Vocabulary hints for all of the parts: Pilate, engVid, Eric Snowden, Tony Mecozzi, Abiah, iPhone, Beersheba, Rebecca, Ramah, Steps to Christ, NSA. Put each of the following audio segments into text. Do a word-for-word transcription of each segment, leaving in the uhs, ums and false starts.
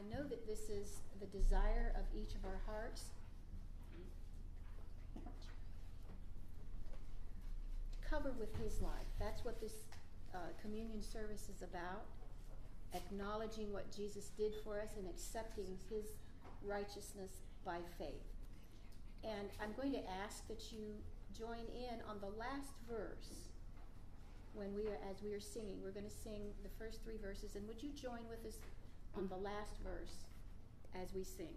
I know that this is the desire of each of our hearts. Covered with his life. That's what this uh, communion service is about. Acknowledging what Jesus did for us and accepting his righteousness by faith. And I'm going to ask that you join in on the last verse when we are, as we are singing. We're going to sing the first three verses. And would you join with us on the last verse as we sing?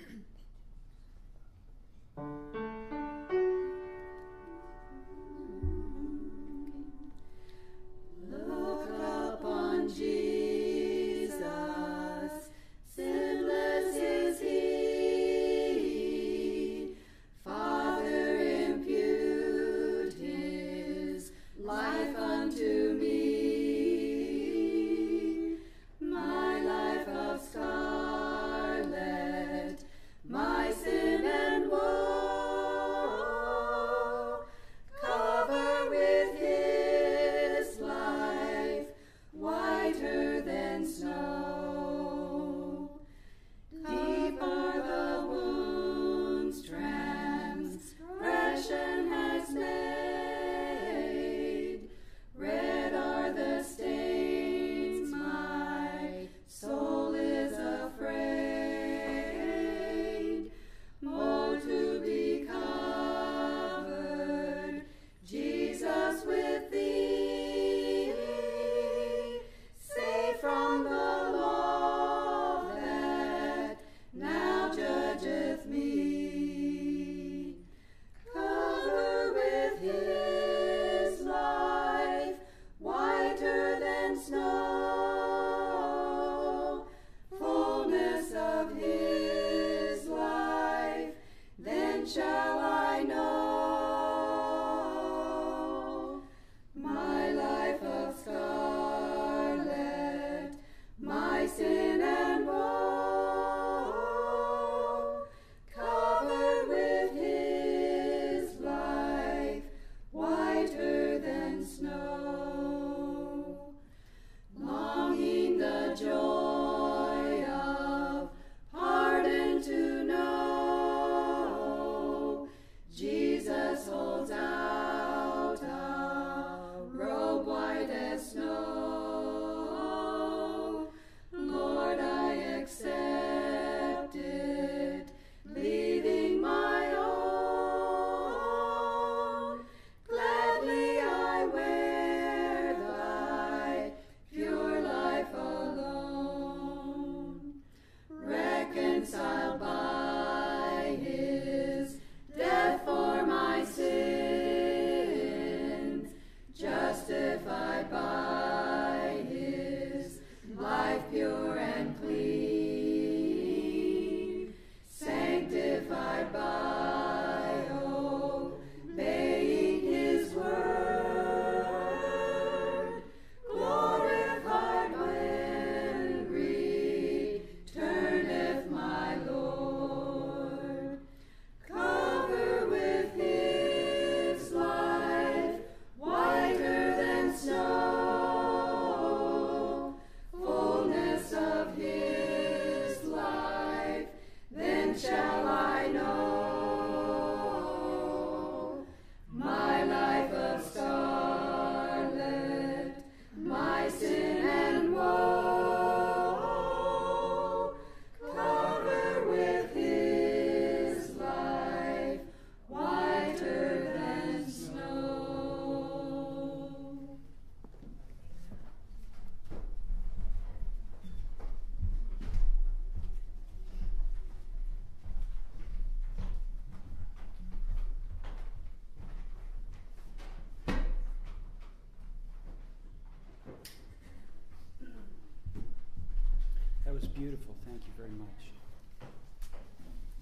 Okay.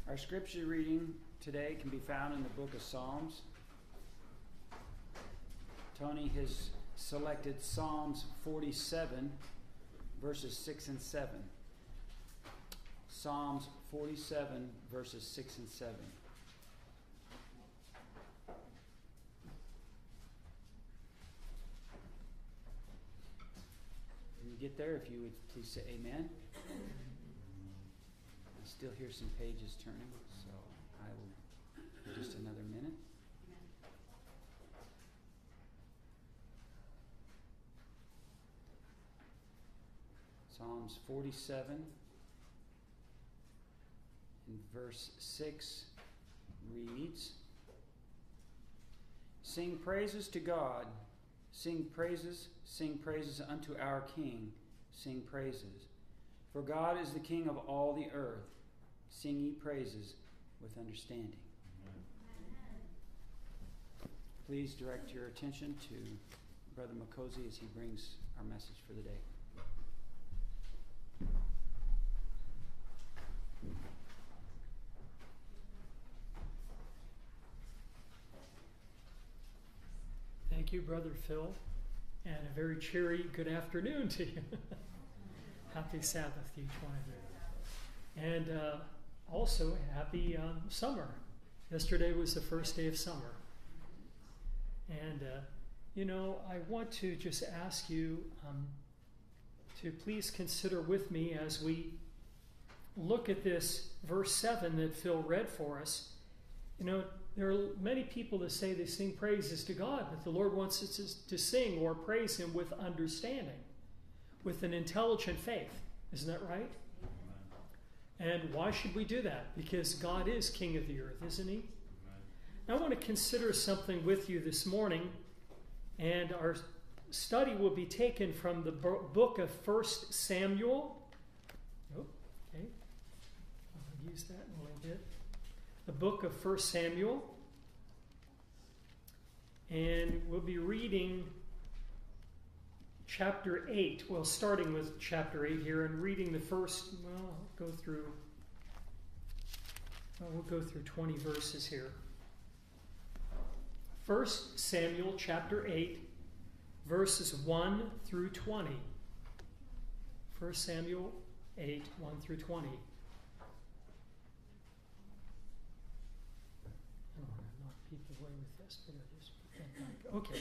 Our scripture reading today can be found in the book of Psalms. Tony has selected Psalms forty-seven, verses six and seven. Psalms forty-seven, verses six and seven. get there, if you would please say amen. I still hear some pages turning, so I will just another minute. Psalms forty-seven and verse six reads, "Sing praises to God, sing praises, sing praises unto our King, sing praises. For God is the King of all the earth, sing ye praises with understanding." Amen. Please direct your attention to Brother Mecozzi as he brings our message for the day. Thank you, Brother Phil, and a very cheery good afternoon to you. Happy Sabbath to each one of you. And uh, also, happy um, summer. Yesterday was the first day of summer. And, uh, you know, I want to just ask you um, to please consider with me as we look at this verse seven that Phil read for us. You know, there are many people that say they sing praises to God, but the Lord wants us to sing or praise Him with understanding, with an intelligent faith. Isn't that right? Amen. And why should we do that? Because God is King of the earth, isn't He? Amen. I want to consider something with you this morning, and our study will be taken from the book of First Samuel. Oh, okay. I'll use that in a little bit. The book of First Samuel, and we'll be reading chapter eight. Well, starting with chapter eight here and reading the first, well, go through, well, we'll go through twenty verses here. First Samuel chapter eight, verses one through twenty. First Samuel eight, one through twenty. Okay,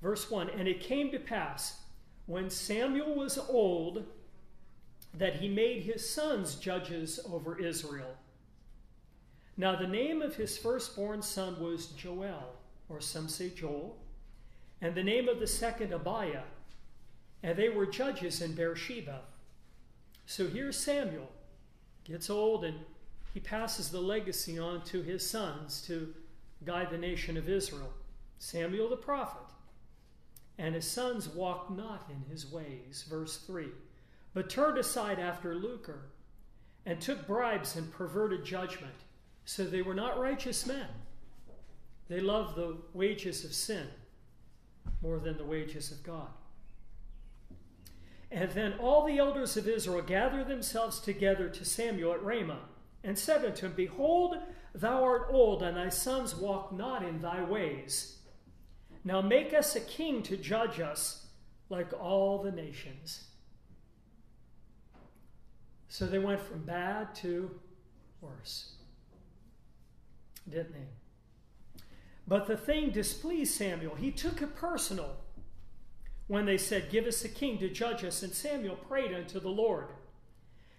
verse one, "And it came to pass, when Samuel was old, that he made his sons judges over Israel. Now the name of his firstborn son was Joel," or some say Joel, "and the name of the second Abiah, and they were judges in Beersheba." So here Samuel gets old, and he passes the legacy on to his sons to guide the nation of Israel. Samuel the prophet, "And his sons walked not in his ways," verse three, "but turned aside after lucre, and took bribes and perverted judgment. So they were not righteous men. They loved the wages of sin more than the wages of God. And then all the elders of Israel gathered themselves together to Samuel at Ramah, and said unto him, Behold, thou art old, and thy sons walk not in thy ways. Now make us a king to judge us like all the nations." So they went from bad to worse, didn't they? "But the thing displeased Samuel. He took it personal when they said, Give us a king to judge us. And Samuel prayed unto the Lord.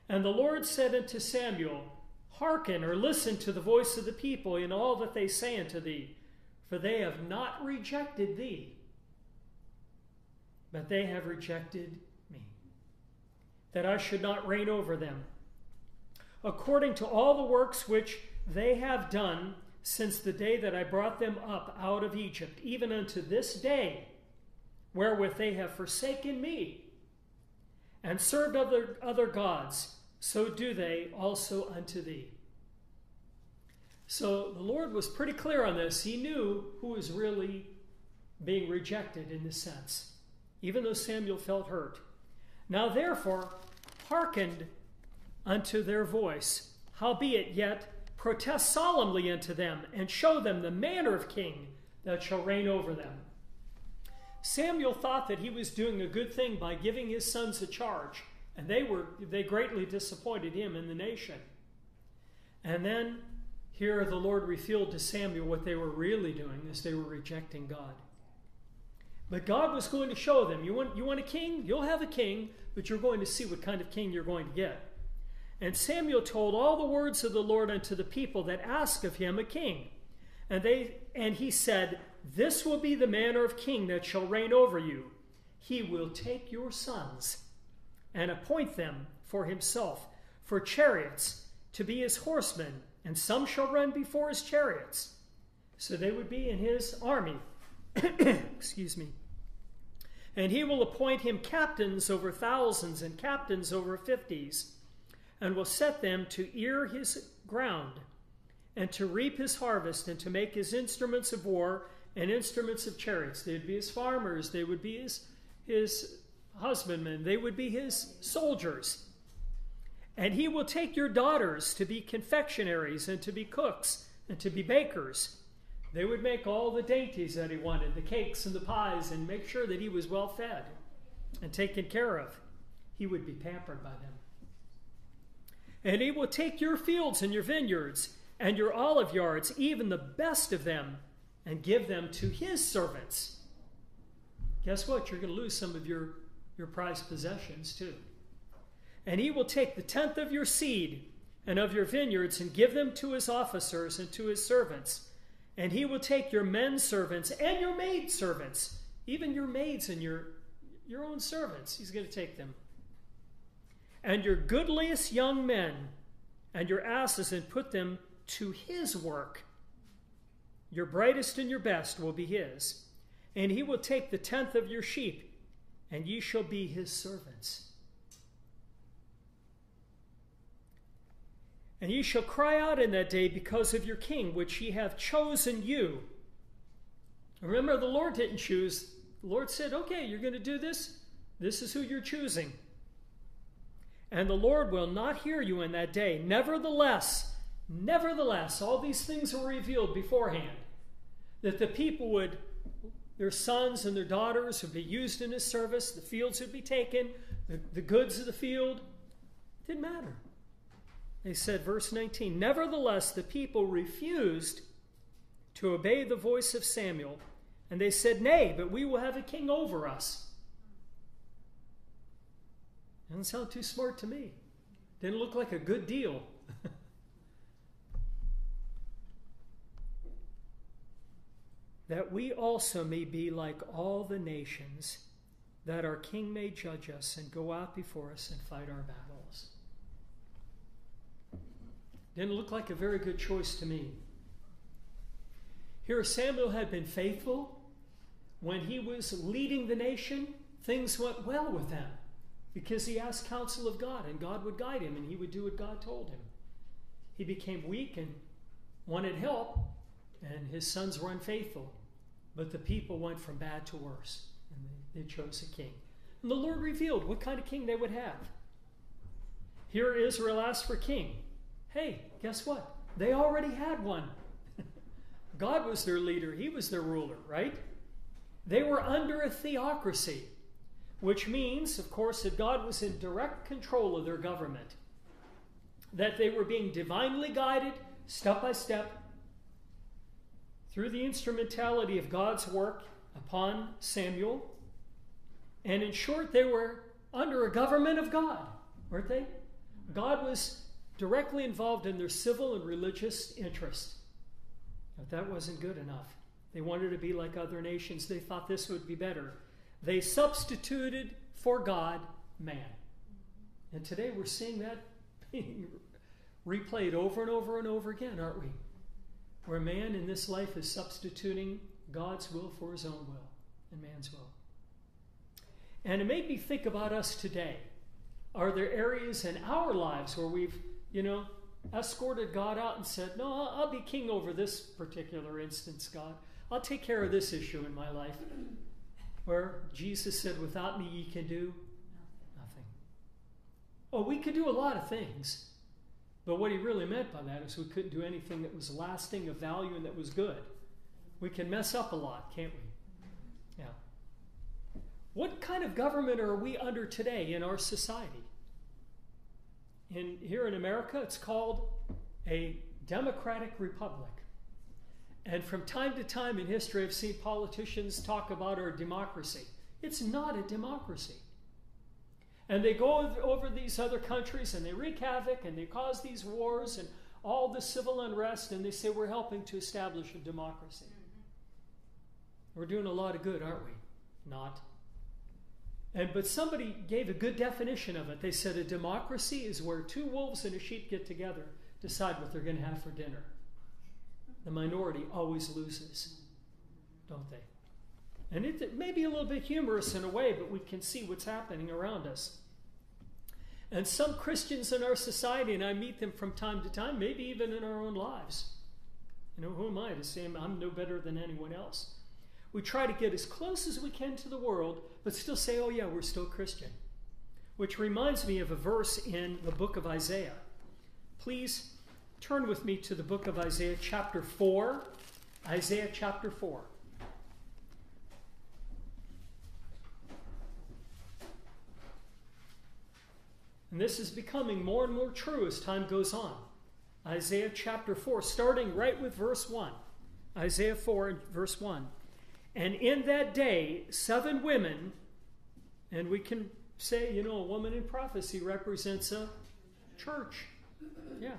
And the Lord said unto Samuel, Hearken or listen to the voice of the people in all that they say unto thee, for they have not rejected thee, but they have rejected me, that I should not reign over them, according to all the works which they have done since the day that I brought them up out of Egypt, even unto this day, wherewith they have forsaken me, and served other, other gods. So do they also unto thee." So the Lord was pretty clear on this. He knew who was really being rejected in this sense, even though Samuel felt hurt. "Now therefore hearkened unto their voice. Howbeit yet protest solemnly unto them, and show them the manner of king that shall reign over them." Samuel thought that he was doing a good thing by giving his sons a charge, and they were they greatly disappointed him and the nation. And then here the Lord revealed to Samuel what they were really doing, is they were rejecting God. But God was going to show them, you want, you want a king? You'll have a king, but you're going to see what kind of king you're going to get. And Samuel told all the words of the Lord unto the people that asked of him a king. And, they, and he said, This will be the manner of king that shall reign over you. He will take your sons and appoint them for himself, for chariots, to be his horsemen, and some shall run before his chariots. So they would be in his army. Excuse me. And he will appoint him captains over thousands and captains over fifties, and will set them to ear his ground, and to reap his harvest, and to make his instruments of war and instruments of chariots. They would be his farmers. They would be his, his husbandmen. They would be his soldiers. And he will take your daughters to be confectionaries, and to be cooks, and to be bakers. They would make all the dainties that he wanted, the cakes and the pies, and make sure that he was well fed and taken care of. He would be pampered by them. And he will take your fields and your vineyards and your olive yards, even the best of them, and give them to his servants. Guess what? You're going to lose some of your, your prized possessions too. And he will take the tenth of your seed and of your vineyards and give them to his officers and to his servants. And he will take your men servants and your maid servants, even your maids and your, your own servants. He's going to take them. And your goodliest young men and your asses, and put them to his work. Your brightest and your best will be his. And he will take the tenth of your sheep, and ye shall be his servants. And ye shall cry out in that day because of your king, which ye have chosen you. Remember, the Lord didn't choose. The Lord said, okay, you're going to do this. This is who you're choosing. And the Lord will not hear you in that day. Nevertheless, nevertheless, all these things were revealed beforehand, that the people would, their sons and their daughters would be used in his service, the fields would be taken, the, the goods of the field. It didn't matter. They said, verse nineteen, Nevertheless, the people refused to obey the voice of Samuel, and they said, Nay, but we will have a king over us. Doesn't sound too smart to me. Didn't look like a good deal. That we also may be like all the nations, that our king may judge us and go out before us and fight our battles. Didn't look like a very good choice to me. Here Samuel had been faithful. When he was leading the nation, things went well with them because he asked counsel of God, and God would guide him, and he would do what God told him. He became weak and wanted help, and his sons were unfaithful. But the people went from bad to worse, and they, they chose a king. And the Lord revealed what kind of king they would have. Here Israel asked for king. Hey, guess what? They already had one. God was their leader. He was their ruler, right? They were under a theocracy, which means, of course, that God was in direct control of their government, that they were being divinely guided step by step through the instrumentality of God's work upon Samuel. And in short, they were under a government of God, weren't they? God was directly involved in their civil and religious interest. But that wasn't good enough. They wanted to be like other nations. They thought this would be better. They substituted for God man. And today we're seeing that being replayed over and over and over again, aren't we? Where man in this life is substituting God's will for his own will and man's will. And it made me think about us today. Are there areas in our lives where we've, you know, escorted God out and said, no, I'll be king over this particular instance, God. I'll take care of this issue in my life. Where Jesus said, without me ye can do nothing. Oh, we could do a lot of things. But what he really meant by that is we couldn't do anything that was lasting, of value, and that was good. We can mess up a lot, can't we? Yeah. What kind of government are we under today in our society? In, here in America, it's called a democratic republic. And from time to time in history, I've seen politicians talk about our democracy. It's not a democracy. And they go over these other countries and they wreak havoc and they cause these wars and all the civil unrest, and they say we're helping to establish a democracy. We're doing a lot of good, aren't we? Not. And, but somebody gave a good definition of it. They said a democracy is where two wolves and a sheep get together, decide what they're going to have for dinner. The minority always loses, don't they? And it, it may be a little bit humorous in a way, but we can see what's happening around us. And some Christians in our society, and I meet them from time to time, maybe even in our own lives. You know, who am I to say I'm no better than anyone else? We try to get as close as we can to the world, but still say, oh yeah, we're still Christian. Which reminds me of a verse in the book of Isaiah. Please turn with me to the book of Isaiah chapter four. Isaiah chapter four. And this is becoming more and more true as time goes on. Isaiah chapter four, starting right with verse one. Isaiah four and verse one. And in that day, seven women, and we can say, you know, a woman in prophecy represents a church. Yeah.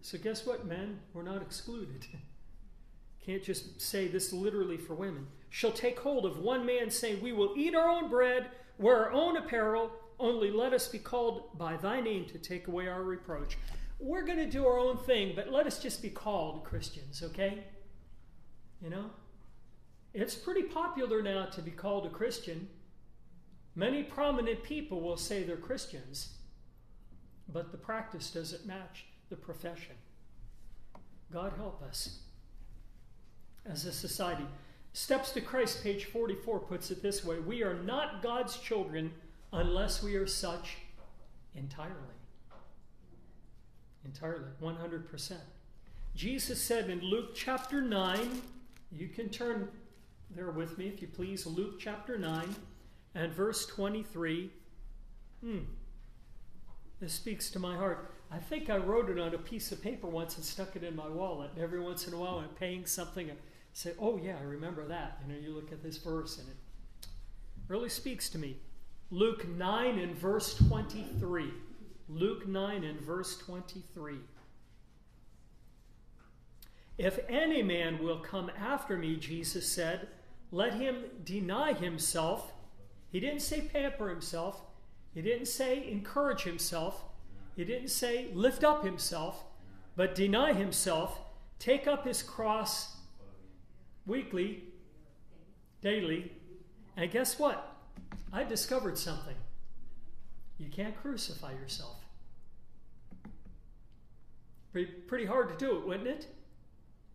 So guess what, men? We're not excluded. Can't just say this literally for women. Shall take hold of one man, saying, we will eat our own bread, wear our own apparel, only let us be called by thy name to take away our reproach. We're going to do our own thing, but let us just be called Christians, okay? You know? It's pretty popular now to be called a Christian. Many prominent people will say they're Christians, but the practice doesn't match the profession. God help us as a society. Steps to Christ, page forty-four, puts it this way. We are not God's children unless we are such entirely. Entirely, one hundred percent. Jesus said in Luke chapter nine, you can turn there with me if you please, Luke chapter nine and verse twenty-three. Hmm. This speaks to my heart. I think I wrote it on a piece of paper once and stuck it in my wallet. And every once in a while I'm paying something and say, oh yeah, I remember that. You know, you look at this verse and it really speaks to me. Luke nine and verse twenty-three. Luke nine and verse twenty-three. If any man will come after me, Jesus said, let him deny himself. He didn't say pamper himself. He didn't say encourage himself. He didn't say lift up himself, but deny himself, take up his cross weekly, daily, and guess what? I discovered something. You can't crucify yourself. Pretty, pretty hard to do it, wouldn't it?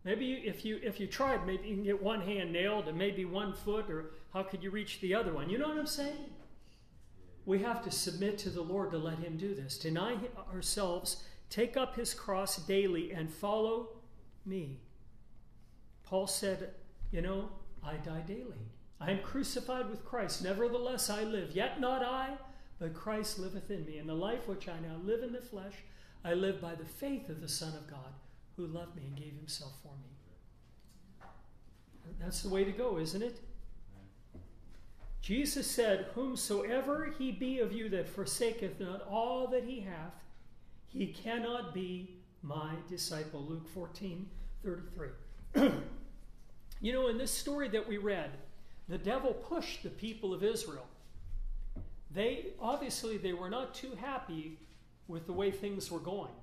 Maybe you, if you if you tried, maybe you can get one hand nailed and maybe one foot, or how could you reach the other one? You know what I'm saying? We have to submit to the Lord to let him do this. Deny ourselves, take up his cross daily, and follow me. Paul said, you know, I die daily. I am crucified with Christ, nevertheless I live. Yet not I, but Christ liveth in me. And the life which I now live in the flesh, I live by the faith of the Son of God, who loved me and gave himself for me. That's the way to go, isn't it? Jesus said, whomsoever he be of you that forsaketh not all that he hath, he cannot be my disciple. Luke fourteen, thirty-three. You know, in this story that we read, the devil pushed the people of Israel. They, obviously, they were not too happy with the way things were going.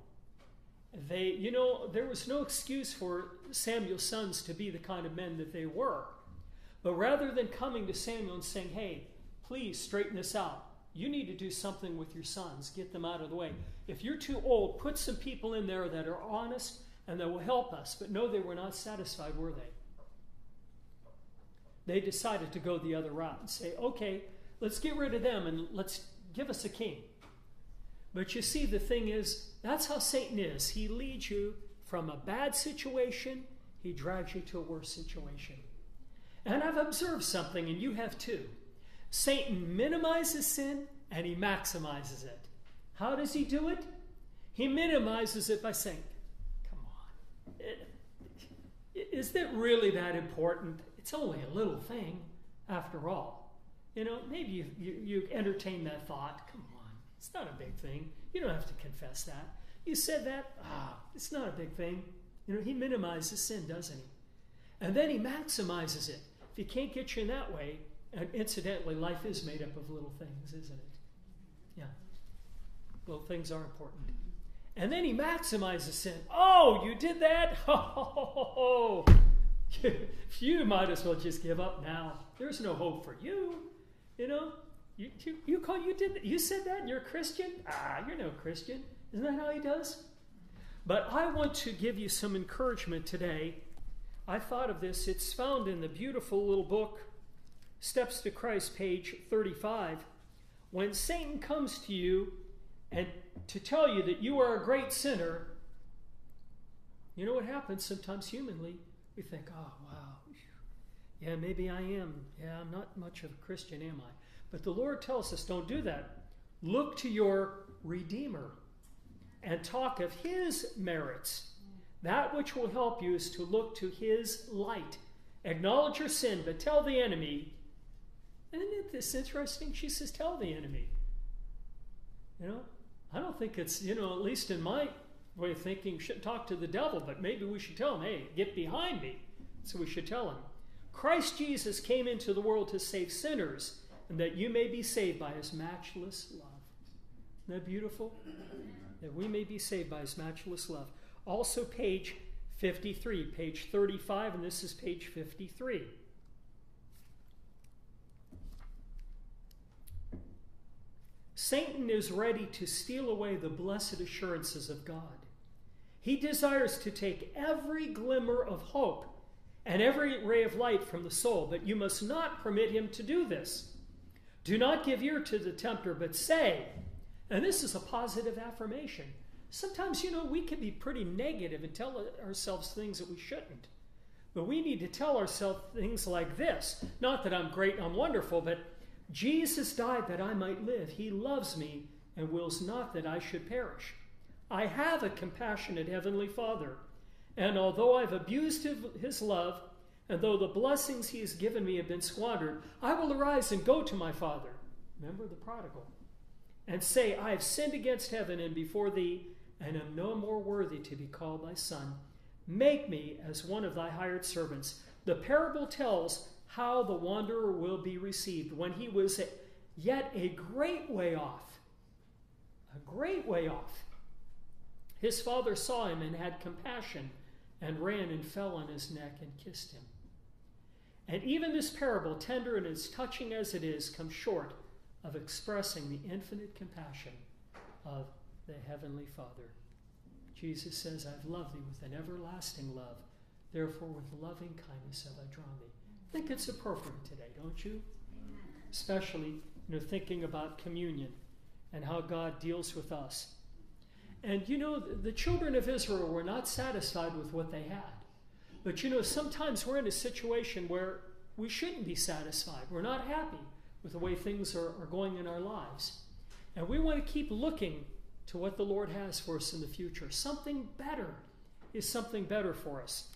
They, you know, there was no excuse for Samuel's sons to be the kind of men that they were. But rather than coming to Samuel and saying, hey, please straighten this out. You need to do something with your sons. Get them out of the way. If you're too old, put some people in there that are honest and that will help us. But no, they were not satisfied, were they? They decided to go the other route and say, okay, let's get rid of them and let's give us a king. But you see, the thing is, that's how Satan is. He leads you from a bad situation. He drags you to a worse situation. And I've observed something, and you have too. Satan minimizes sin, and he maximizes it. How does he do it? He minimizes it by saying, come on, is it really that important? It's only a little thing, after all. You know, maybe you, you, you entertain that thought. Come on, it's not a big thing. You don't have to confess that. You said that, ah, it's not a big thing. You know, he minimizes sin, doesn't he? And then he maximizes it. If he can't get you in that way, and incidentally, life is made up of little things, isn't it? Yeah. Little things are important. And then he maximizes sin. Oh, you did that? Ho, ho, ho, ho. You might as well just give up now. There's no hope for you. You know, you, you, you, call, you, did, you said that and you're a Christian? Ah, you're no Christian. Isn't that how he does? But I want to give you some encouragement today. I thought of this. It's found in the beautiful little book, Steps to Christ, page thirty-five. When Satan comes to you and to tell you that you are a great sinner, you know what happens sometimes humanly? We think, oh, wow, yeah, maybe I am. Yeah, I'm not much of a Christian, am I? But the Lord tells us, don't do that. Look to your Redeemer and talk of his merits. That which will help you is to look to his light. Acknowledge your sin, but tell the enemy. Isn't this interesting? She says, tell the enemy. You know, I don't think it's, you know, at least in my way of thinking, should talk to the devil, but maybe we should tell him, hey, get behind me. So we should tell him. Christ Jesus came into the world to save sinners, and that you may be saved by his matchless love. Isn't that beautiful? That we may be saved by his matchless love. Also page fifty-three, page thirty-five, and this is page fifty-three. Satan is ready to steal away the blessed assurances of God. He desires to take every glimmer of hope and every ray of light from the soul, but you must not permit him to do this. Do not give ear to the tempter, but say, and this is a positive affirmation. Sometimes, you know, we can be pretty negative and tell ourselves things that we shouldn't. But we need to tell ourselves things like this. Not that I'm great and I'm wonderful, but Jesus died that I might live. He loves me and wills not that I should perish. I have a compassionate Heavenly Father. And although I've abused his love, and though the blessings he has given me have been squandered, I will arise and go to my Father. Remember the prodigal. And say, I have sinned against heaven and before thee, and am no more worthy to be called thy son. Make me as one of thy hired servants. The parable tells how the wanderer will be received when he was yet a great way off. A great way off. His father saw him and had compassion and ran and fell on his neck and kissed him. And even this parable, tender and as touching as it is, comes short of expressing the infinite compassion of the Heavenly Father. Jesus says, I've loved thee with an everlasting love. Therefore, with loving kindness have I drawn thee. I think it's appropriate today, don't you? Amen. Especially, you know, thinking about communion and how God deals with us. And, you know, the children of Israel were not satisfied with what they had. But, you know, sometimes we're in a situation where we shouldn't be satisfied. We're not happy with the way things are, are going in our lives. And we want to keep looking to what the Lord has for us in the future. Something better is something better for us.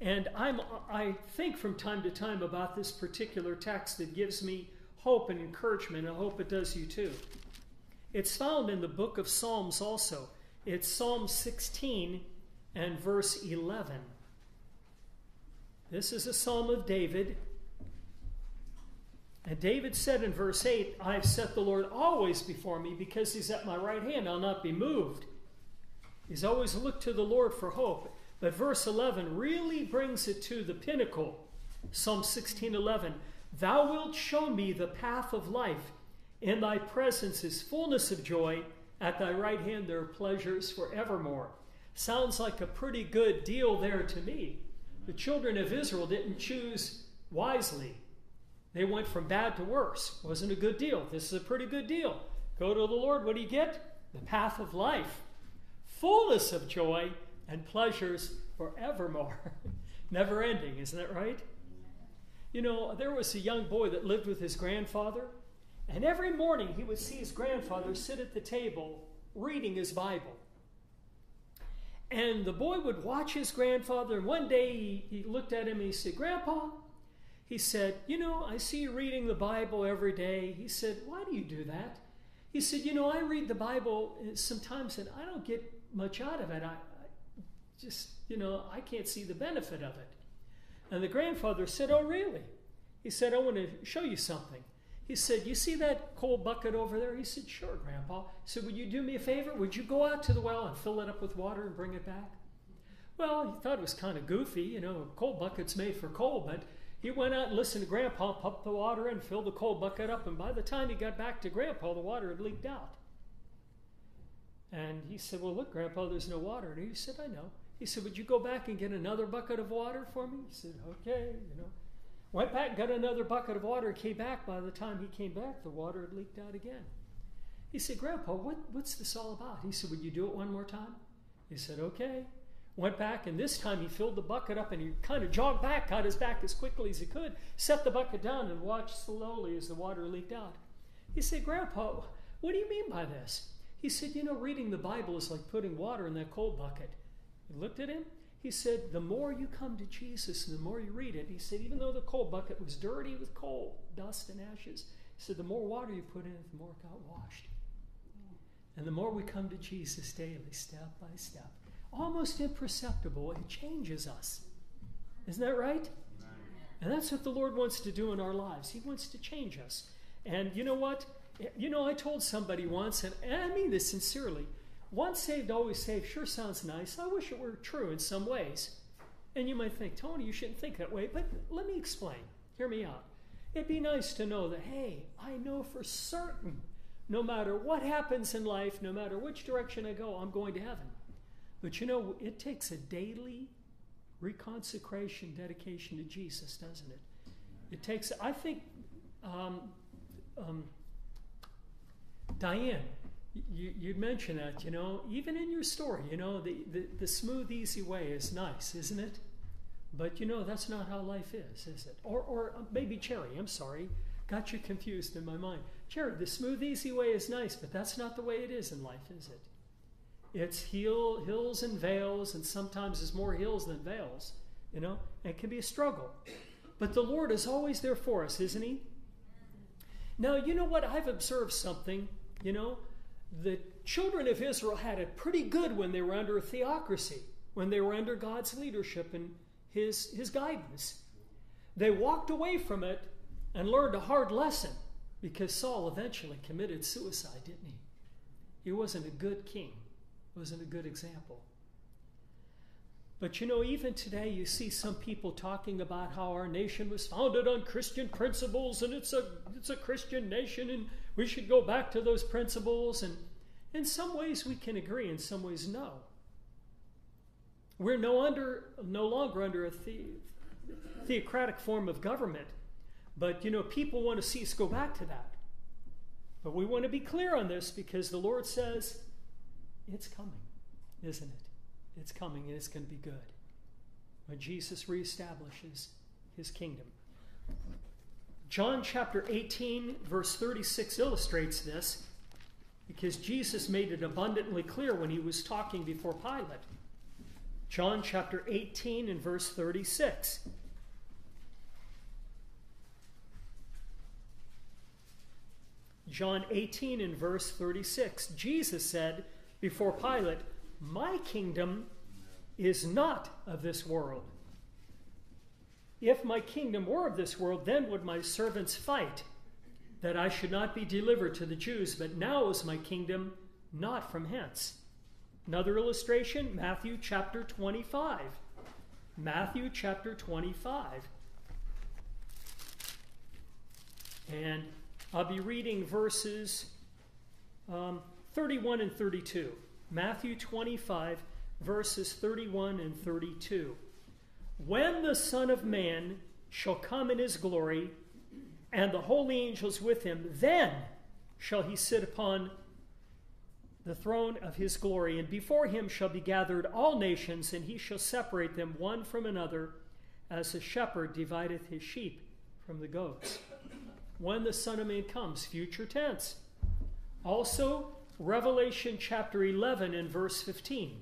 And I'm, I think from time to time about this particular text that gives me hope and encouragement, and I hope it does you too. It's found in the book of Psalms also. It's Psalm sixteen and verse eleven. This is a psalm of David. And David said in verse eight, I have set the Lord always before me because he's at my right hand. I'll not be moved. He's always looked to the Lord for hope. But verse eleven really brings it to the pinnacle. Psalm sixteen eleven, thou wilt show me the path of life. In thy presence is fullness of joy. At thy right hand there are pleasures forevermore. Sounds like a pretty good deal there to me. The children of Israel didn't choose wisely. They went from bad to worse. Wasn't a good deal. This is a pretty good deal. Go to the Lord. What do you get? The path of life. Fullness of joy and pleasures forevermore. Never ending, isn't that right? You know, there was a young boy that lived with his grandfather. And every morning he would see his grandfather sit at the table reading his Bible. And the boy would watch his grandfather. And one day he, he looked at him and he said, Grandpa, He said, you know, I see you reading the Bible every day. He said, why do you do that? He said, you know, I read the Bible sometimes and I don't get much out of it. I, I just, you know, I can't see the benefit of it. And the grandfather said, oh, really? He said, I want to show you something. He said, you see that coal bucket over there? He said, sure, Grandpa. He said, would you do me a favor? Would you go out to the well and fill it up with water and bring it back? Well, he thought it was kind of goofy. You know, a coal bucket's made for coal, but he went out and listened to Grandpa pump the water and fill the coal bucket up, and by the time he got back to Grandpa, the water had leaked out. And he said, well, look, Grandpa, there's no water. And he said, I know. He said, would you go back and get another bucket of water for me? He said, okay, you know. Went back, got another bucket of water, came back. By the time he came back, the water had leaked out again. He said, Grandpa, what, what's this all about? He said, would you do it one more time? He said, okay. Went back, and this time he filled the bucket up, and he kind of jogged back, got his back as quickly as he could, set the bucket down, and watched slowly as the water leaked out. He said, Grandpa, what do you mean by this? He said, you know, reading the Bible is like putting water in that coal bucket. He looked at him. He said, the more you come to Jesus and the more you read it, he said, even though the coal bucket was dirty with coal, dust and ashes, he said, the more water you put in it, the more it got washed. And the more we come to Jesus daily, step by step, almost imperceptible, it changes us. Isn't that right? Amen. And that's what the Lord wants to do in our lives. He wants to change us. And you know what? You know, I told somebody once, and I mean this sincerely, once saved, always saved sure sounds nice. I wish it were true in some ways. And you might think, Tony, you shouldn't think that way, but let me explain. Hear me out. It'd be nice to know that, hey, I know for certain, no matter what happens in life, no matter which direction I go, I'm going to heaven. But you know, it takes a daily reconsecration, dedication to Jesus, doesn't it? It takes, I think, um, um, Diane, You, you mentioned that, you know, even in your story, you know, the, the, the smooth, easy way is nice, isn't it? But, you know, that's not how life is, is it? Or, or maybe Cherry, I'm sorry, got you confused in my mind. Cherry, the smooth, easy way is nice, but that's not the way it is in life, is it? It's heel, hills and veils, and sometimes there's more hills than veils, you know, and it can be a struggle. But the Lord is always there for us, isn't he? Now, you know what? I've observed something, you know. The children of Israel had it pretty good when they were under a theocracy, when they were under God's leadership and his, his guidance. They walked away from it and learned a hard lesson because Saul eventually committed suicide, didn't he? He wasn't a good king. He wasn't a good example. But you know, even today you see some people talking about how our nation was founded on Christian principles and it's a, it's a Christian nation and we should go back to those principles. And in some ways we can agree, in some ways no. We're no, under, no longer under a the, theocratic form of government. But you know, people want to see us go back to that. But we want to be clear on this because the Lord says it's coming, isn't it? It's coming and it's going to be good when Jesus reestablishes his kingdom. John chapter eighteen, verse thirty-six illustrates this because Jesus made it abundantly clear when he was talking before Pilate. John chapter eighteen and verse thirty-six. John eighteen and verse thirty-six. Jesus said before Pilate, my kingdom is not of this world. If my kingdom were of this world, then would my servants fight, that I should not be delivered to the Jews. But now is my kingdom not from hence. Another illustration, Matthew chapter twenty-five. Matthew chapter twenty-five. And I'll be reading verses um, thirty-one and thirty-two. Matthew twenty-five, verses thirty-one and thirty-two. When the Son of Man shall come in his glory, and the holy angels with him, then shall he sit upon the throne of his glory. And before him shall be gathered all nations, and he shall separate them one from another, as a shepherd divideth his sheep from the goats. When the Son of Man comes, future tense. Also, Revelation chapter eleven and verse fifteen.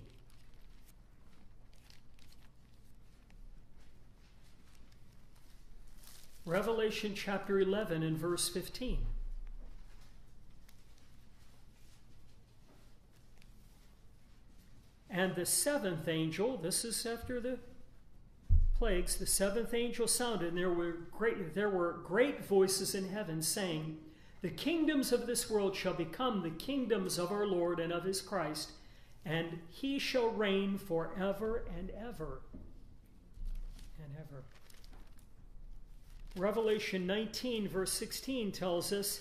Revelation chapter eleven and verse fifteen. And the seventh angel, this is after the plagues, the seventh angel sounded, and there were great, there were great voices in heaven saying, the kingdoms of this world shall become the kingdoms of our Lord and of his Christ, and he shall reign forever and ever and ever. Revelation nineteen verse sixteen tells us,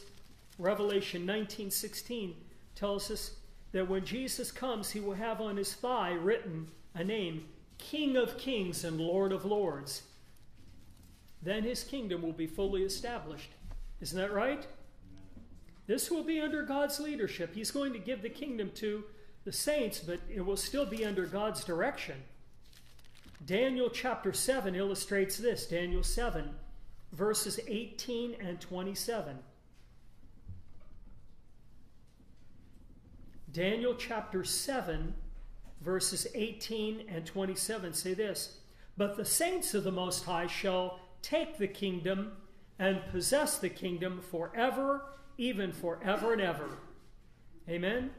Revelation nineteen sixteen tells us that when Jesus comes, he will have on his thigh written a name, King of Kings and Lord of Lords. Then his kingdom will be fully established. Isn't that right? This will be under God's leadership. He's going to give the kingdom to the saints, but it will still be under God's direction. Daniel chapter seven illustrates this. Daniel seven, verses eighteen and twenty-seven. Daniel chapter seven, verses eighteen and twenty-seven say this, but the saints of the Most High shall take the kingdom and possess the kingdom forever, even forever and ever. Amen?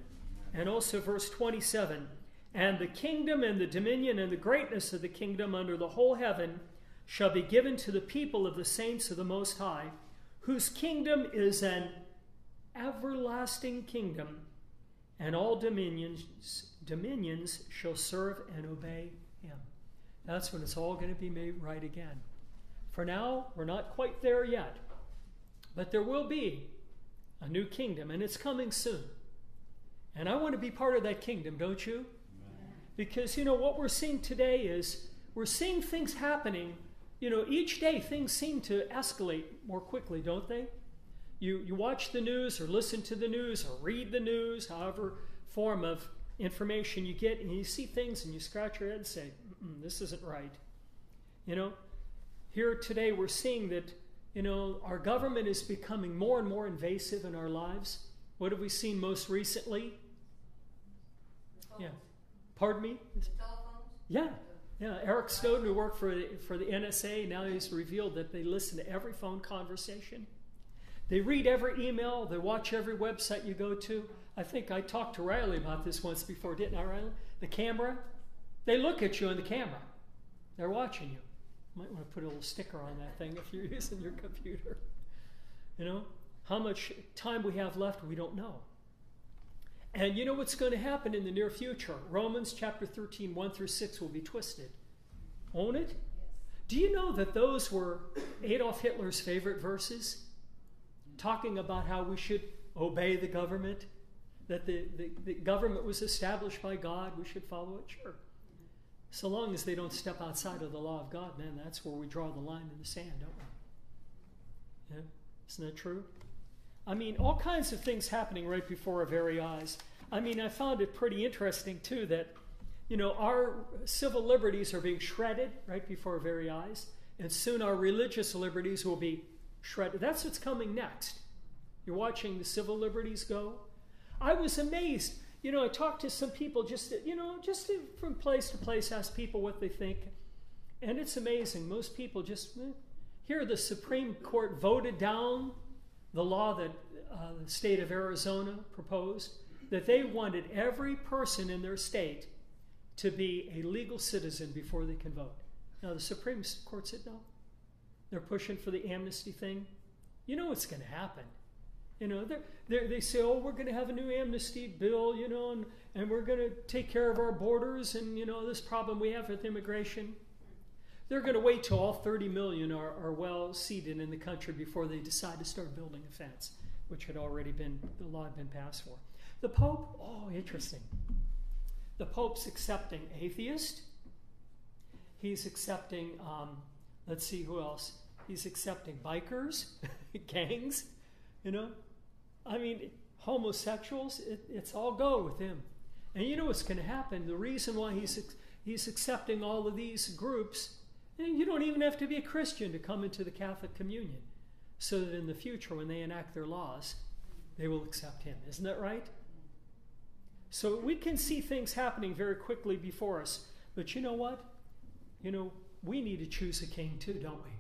And also verse twenty-seven, and the kingdom and the dominion and the greatness of the kingdom under the whole heaven shall be given to the people of the saints of the Most High, whose kingdom is an everlasting kingdom, and all dominions dominions shall serve and obey him. That's when it's all going to be made right again. For now, we're not quite there yet, but there will be a new kingdom, and it's coming soon. And I want to be part of that kingdom, don't you? Amen. Because, you know, what we're seeing today is we're seeing things happening. You know, each day things seem to escalate more quickly, don't they? You, you watch the news or listen to the news or read the news, however form of information you get, and you see things and you scratch your head and say, mm-mm, this isn't right. You know, here today we're seeing that, you know, our government is becoming more and more invasive in our lives. What have we seen most recently? Yeah. Pardon me? The telephones? Yeah. Yeah. Eric Snowden, who worked for the, for the N S A, now he's revealed that they listen to every phone conversation. They read every email. They watch every website you go to. I think I talked to Riley about this once before, didn't I, Riley? The camera. They look at you in the camera. They're watching you. Might want to put a little sticker on that thing if you're using your computer. You know, how much time we have left, we don't know. And you know what's going to happen in the near future? Romans chapter thirteen, one through six will be twisted. Own it? Yes. Do you know that those were Adolf Hitler's favorite verses? Talking about how we should obey the government, that the, the, the government was established by God, we should follow it. Sure. So long as they don't step outside of the law of God, then that's where we draw the line in the sand, don't we? Yeah? Isn't that true? I mean, all kinds of things happening right before our very eyes. I mean, I found it pretty interesting, too, that, you know, our civil liberties are being shredded right before our very eyes, and soon our religious liberties will be shredded. That's what's coming next. You're watching the civil liberties go. I was amazed. You know, I talked to some people just, to, you know, just to, from place to place, ask people what they think. And it's amazing. Most people just, eh. Here the Supreme Court voted down the law that uh, the state of Arizona proposed, that they wanted every person in their state to be a legal citizen before they can vote. Now the Supreme Court said no. They're pushing for the amnesty thing. You know what's going to happen. You know, they're, they're, they say, oh, we're going to have a new amnesty bill, you know, and, and we're going to take care of our borders and, you know, this problem we have with immigration. They're going to wait till all thirty million are, are well seated in the country before they decide to start building a fence, which had already been, the law had been passed for. The Pope, oh, interesting. The Pope's accepting atheists. He's accepting, um, let's see who else. He's accepting bikers, gangs, you know. I mean, homosexuals, it, it's all go with him. And you know what's going to happen. The reason why he's, he's accepting all of these groups, and you don't even have to be a Christian to come into the Catholic communion, so that in the future when they enact their laws, they will accept him. Isn't that right? So we can see things happening very quickly before us. But you know what? You know, we need to choose a king too, don't we?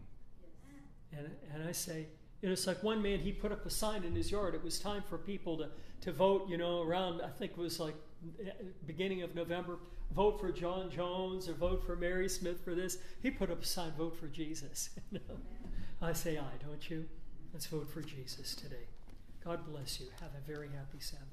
And, and I say, you know, it's like one man, he put up a sign in his yard. It was time for people to, to vote, you know, around, I think it was like beginning of November, vote for John Jones or vote for Mary Smith for this. He put up a sign, vote for Jesus. You know? I say aye, don't you? Let's vote for Jesus today. God bless you. Have a very happy Sabbath.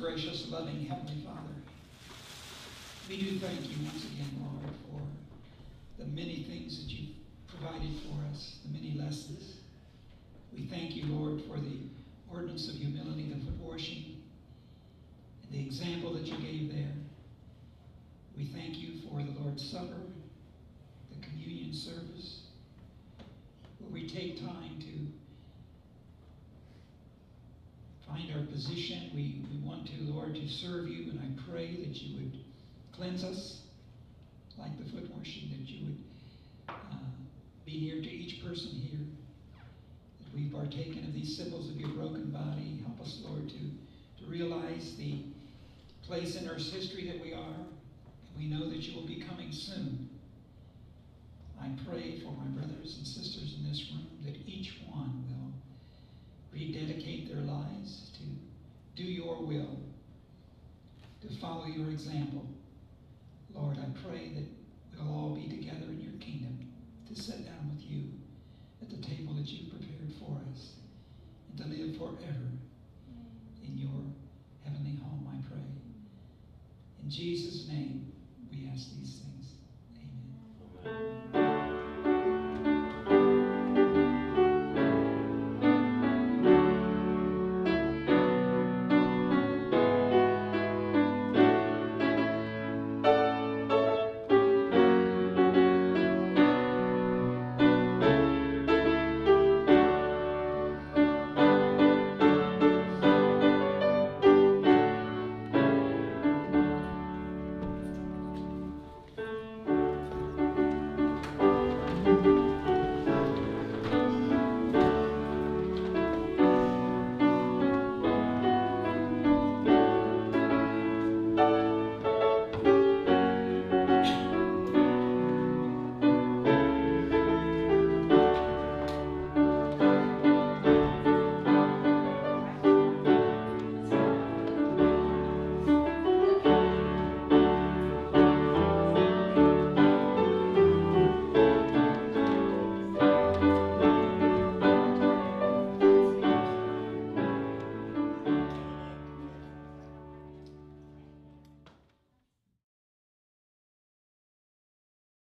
Gracious, loving Heavenly Father, we do thank you once again, Lord, for the many things that you've provided for us, the many lessons. We thank you, Lord, for the ordinance of humility, the foot washing, and the example that you gave there. We thank you for the Lord's Supper, the communion service, where we take time to find our position. We, we want to, Lord, to serve you, and I pray that you would cleanse us like the foot washing, that you would uh, be near to each person here, that we've partaken of these symbols of your broken body. Help us, Lord, to, to realize the place in Earth's history that we are. We know that you will be coming soon. I pray for my brothers and sisters in this room, that each one will rededicate their lives to do your will, to follow your example. Lord, I pray that we'll all be together in your kingdom to sit down with you at the table that you've prepared for us and to live forever in your heavenly home, I pray. In Jesus' name, we ask these things.